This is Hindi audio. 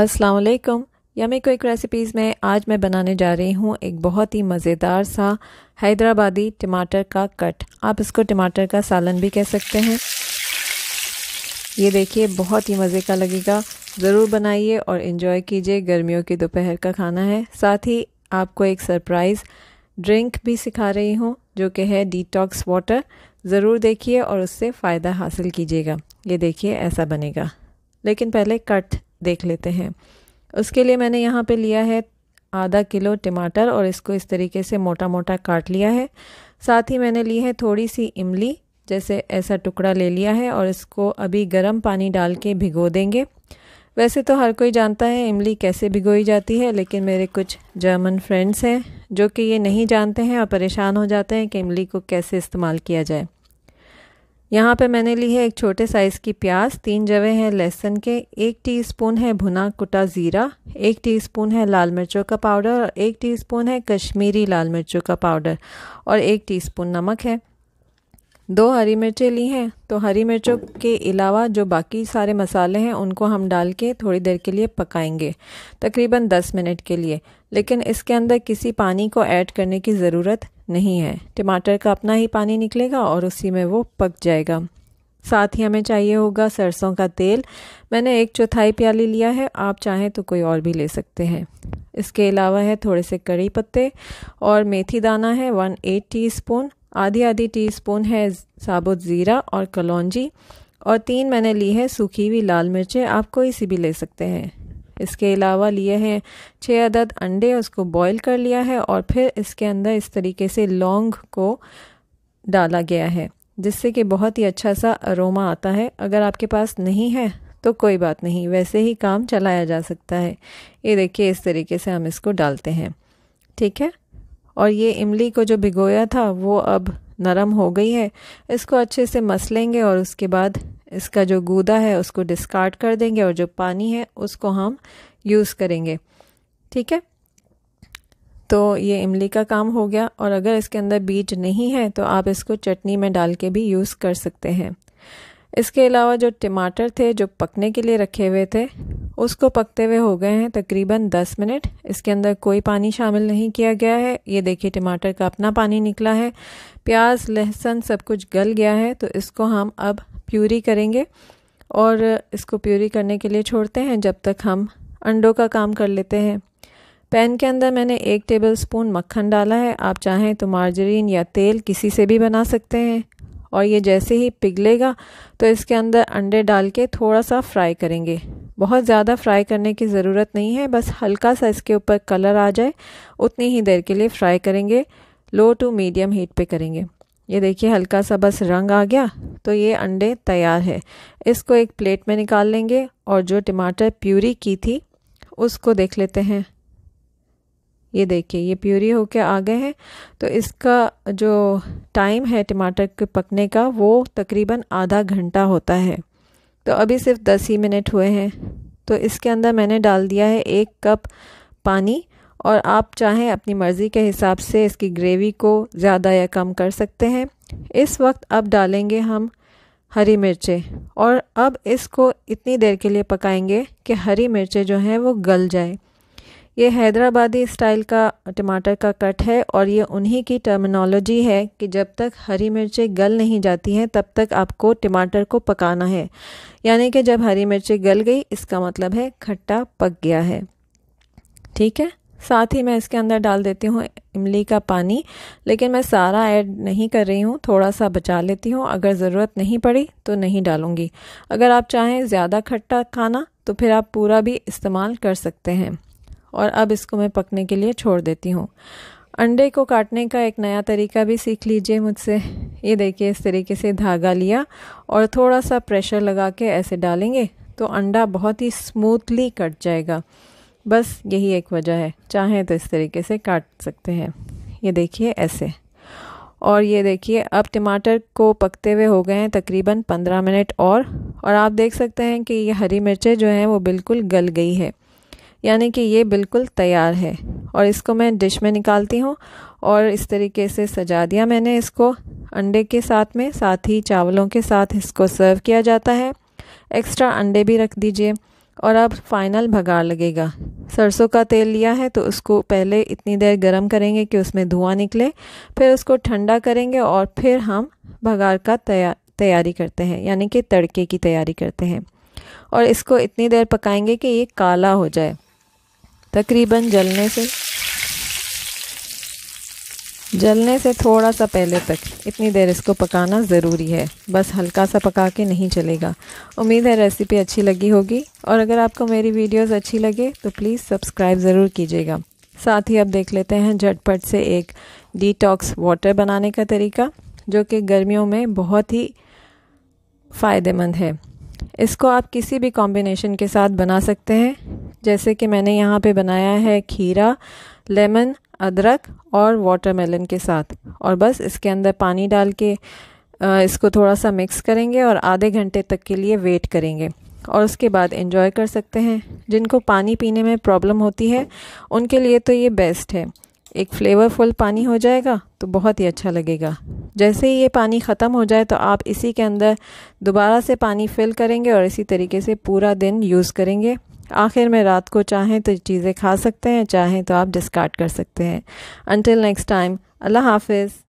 अस्सलाम वालेकुम। यमी क्विक रेसिपीज़ में आज मैं बनाने जा रही हूँ एक बहुत ही मज़ेदार सा हैदराबादी टमाटर का कट। आप इसको टमाटर का सालन भी कह सकते हैं। ये देखिए बहुत ही मज़े का लगेगा, ज़रूर बनाइए और एंजॉय कीजिए। गर्मियों की दोपहर का खाना है। साथ ही आपको एक सरप्राइज़ ड्रिंक भी सिखा रही हूँ जो कि है डिटॉक्स वाटर। ज़रूर देखिए और उससे फ़ायदा हासिल कीजिएगा। ये देखिए ऐसा बनेगा, लेकिन पहले कट देख लेते हैं। उसके लिए मैंने यहाँ पे लिया है आधा किलो टमाटर और इसको इस तरीके से मोटा मोटा काट लिया है। साथ ही मैंने ली है थोड़ी सी इमली, जैसे ऐसा टुकड़ा ले लिया है और इसको अभी गर्म पानी डाल के भिगो देंगे। वैसे तो हर कोई जानता है इमली कैसे भिगोई जाती है, लेकिन मेरे कुछ जर्मन फ्रेंड्स हैं जो कि ये नहीं जानते हैं और परेशान हो जाते हैं कि इमली को कैसे इस्तेमाल किया जाए। यहाँ पे मैंने ली है एक छोटे साइज़ की प्याज, 3 जवे हैं लहसुन के, 1 टीस्पून है भुना कुटा ज़ीरा, 1 टीस्पून है लाल मिर्चों का पाउडर और 1 टीस्पून है कश्मीरी लाल मिर्चों का पाउडर और 1 टीस्पून नमक है। 2 हरी मिर्चें ली हैं, तो हरी मिर्चों के अलावा जो बाकी सारे मसाले हैं उनको हम डाल के थोड़ी देर के लिए पकाएंगे, तकरीबन 10 मिनट के लिए। लेकिन इसके अंदर किसी पानी को ऐड करने की ज़रूरत नहीं है, टमाटर का अपना ही पानी निकलेगा और उसी में वो पक जाएगा। साथ ही हमें चाहिए होगा सरसों का तेल। मैंने 1/4 प्याली लिया है, आप चाहें तो कोई और भी ले सकते हैं। इसके अलावा है थोड़े से कड़ी पत्ते और मेथी दाना है 1/8 टीस्पून, आधी टीस्पून है साबुत ज़ीरा और कलौंजी और 3 मैंने ली है सूखी हुई लाल मिर्चें, आप कोई सी भी ले सकते हैं। इसके अलावा लिए हैं 6 अदद अंडे, उसको बॉईल कर लिया है और फिर इसके अंदर इस तरीके से लौंग को डाला गया है जिससे कि बहुत ही अच्छा सा अरोमा आता है। अगर आपके पास नहीं है तो कोई बात नहीं, वैसे ही काम चलाया जा सकता है। ये देखिए इस तरीके से हम इसको डालते हैं, ठीक है। और ये इमली को जो भिगोया था वो अब नरम हो गई है, इसको अच्छे से मसलेंगे और उसके बाद इसका जो गूदा है उसको डिस्कार्ड कर देंगे और जो पानी है उसको हम यूज़ करेंगे, ठीक है। तो ये इमली का काम हो गया और अगर इसके अंदर बीज नहीं है तो आप इसको चटनी में डाल के भी यूज़ कर सकते हैं। इसके अलावा जो टमाटर थे जो पकने के लिए रखे हुए थे उसको पकते हुए हो गए हैं तकरीबन 10 मिनट। इसके अंदर कोई पानी शामिल नहीं किया गया है। ये देखिए टमाटर का अपना पानी निकला है, प्याज लहसुन सब कुछ गल गया है। तो इसको हम अब प्यूरी करेंगे और इसको प्यूरी करने के लिए छोड़ते हैं जब तक हम अंडों का काम कर लेते हैं। पैन के अंदर मैंने 1 टेबलस्पून मक्खन डाला है, आप चाहें तो मार्जरीन या तेल किसी से भी बना सकते हैं। और ये जैसे ही पिघलेगा तो इसके अंदर अंडे डाल के थोड़ा सा फ्राई करेंगे। बहुत ज़्यादा फ्राई करने की ज़रूरत नहीं है, बस हल्का सा इसके ऊपर कलर आ जाए उतनी ही देर के लिए फ्राई करेंगे। लो टू मीडियम हीट पे करेंगे। ये देखिए हल्का सा बस रंग आ गया तो ये अंडे तैयार है। इसको एक प्लेट में निकाल लेंगे और जो टमाटर प्यूरी की थी उसको देख लेते हैं। ये देखिए ये प्यूरी होके आ गए हैं। तो इसका जो टाइम है टमाटर के पकने का वो तकरीबन आधा घंटा होता है, तो अभी सिर्फ 10 ही मिनट हुए हैं। तो इसके अंदर मैंने डाल दिया है 1 कप पानी और आप चाहें अपनी मर्ज़ी के हिसाब से इसकी ग्रेवी को ज़्यादा या कम कर सकते हैं। इस वक्त अब डालेंगे हम हरी मिर्चें और अब इसको इतनी देर के लिए पकाएंगे कि हरी मिर्चें जो हैं वो गल जाए। ये हैदराबादी स्टाइल का टमाटर का कट है और ये उन्हीं की टर्मिनोलॉजी है कि जब तक हरी मिर्चें गल नहीं जाती हैं तब तक आपको टमाटर को पकाना है। यानी कि जब हरी मिर्चें गल गई इसका मतलब है खट्टा पक गया है, ठीक है। साथ ही मैं इसके अंदर डाल देती हूँ इमली का पानी, लेकिन मैं सारा ऐड नहीं कर रही हूँ, थोड़ा सा बचा लेती हूँ। अगर ज़रूरत नहीं पड़ी तो नहीं डालूँगी। अगर आप चाहें ज़्यादा खट्टा खाना तो फिर आप पूरा भी इस्तेमाल कर सकते हैं। और अब इसको मैं पकने के लिए छोड़ देती हूँ। अंडे को काटने का एक नया तरीका भी सीख लीजिए मुझसे। ये देखिए इस तरीके से धागा लिया और थोड़ा सा प्रेशर लगा के ऐसे डालेंगे तो अंडा बहुत ही स्मूथली कट जाएगा। बस यही एक वजह है, चाहें तो इस तरीके से काट सकते हैं। ये देखिए ऐसे। और ये देखिए अब टमाटर को पकते हुए हो गए हैं तकरीबन 15 मिनट और आप देख सकते हैं कि ये हरी मिर्चें जो हैं वो बिल्कुल गल गई है, यानी कि ये बिल्कुल तैयार है। और इसको मैं डिश में निकालती हूँ और इस तरीके से सजा दिया मैंने इसको अंडे के साथ में। साथ ही चावलों के साथ इसको सर्व किया जाता है। एक्स्ट्रा अंडे भी रख दीजिए। और अब फाइनल भगार लगेगा। सरसों का तेल लिया है तो उसको पहले इतनी देर गर्म करेंगे कि उसमें धुआं निकले, फिर उसको ठंडा करेंगे और फिर हम भगार का तैयारी करते हैं, यानी कि तड़के की तैयारी करते हैं। और इसको इतनी देर पकाएंगे कि ये काला हो जाए तकरीबन जलने से थोड़ा सा पहले तक। इतनी देर इसको पकाना ज़रूरी है, बस हल्का सा पका के नहीं चलेगा। उम्मीद है रेसिपी अच्छी लगी होगी और अगर आपको मेरी वीडियोस अच्छी लगे तो प्लीज़ सब्सक्राइब ज़रूर कीजिएगा। साथ ही अब देख लेते हैं झटपट से एक डिटॉक्स वाटर बनाने का तरीका, जो कि गर्मियों में बहुत ही फ़ायदेमंद है। इसको आप किसी भी कॉम्बिनेशन के साथ बना सकते हैं, जैसे कि मैंने यहाँ पे बनाया है खीरा, लेमन, अदरक और वाटरमेलन के साथ। और बस इसके अंदर पानी डाल के इसको थोड़ा सा मिक्स करेंगे और आधे घंटे तक के लिए वेट करेंगे और उसके बाद एंजॉय कर सकते हैं। जिनको पानी पीने में प्रॉब्लम होती है उनके लिए तो ये बेस्ट है, एक फ्लेवरफुल पानी हो जाएगा तो बहुत ही अच्छा लगेगा। जैसे ही ये पानी ख़त्म हो जाए तो आप इसी के अंदर दोबारा से पानी फिल करेंगे और इसी तरीके से पूरा दिन यूज़ करेंगे। आखिर में रात को चाहें तो चीज़ें खा सकते हैं, चाहें तो आप डिस्कार्ड कर सकते हैं। अंटिल नेक्स्ट टाइम, अल्लाह हाफिज़।